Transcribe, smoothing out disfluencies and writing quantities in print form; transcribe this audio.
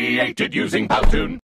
created using Powtoon.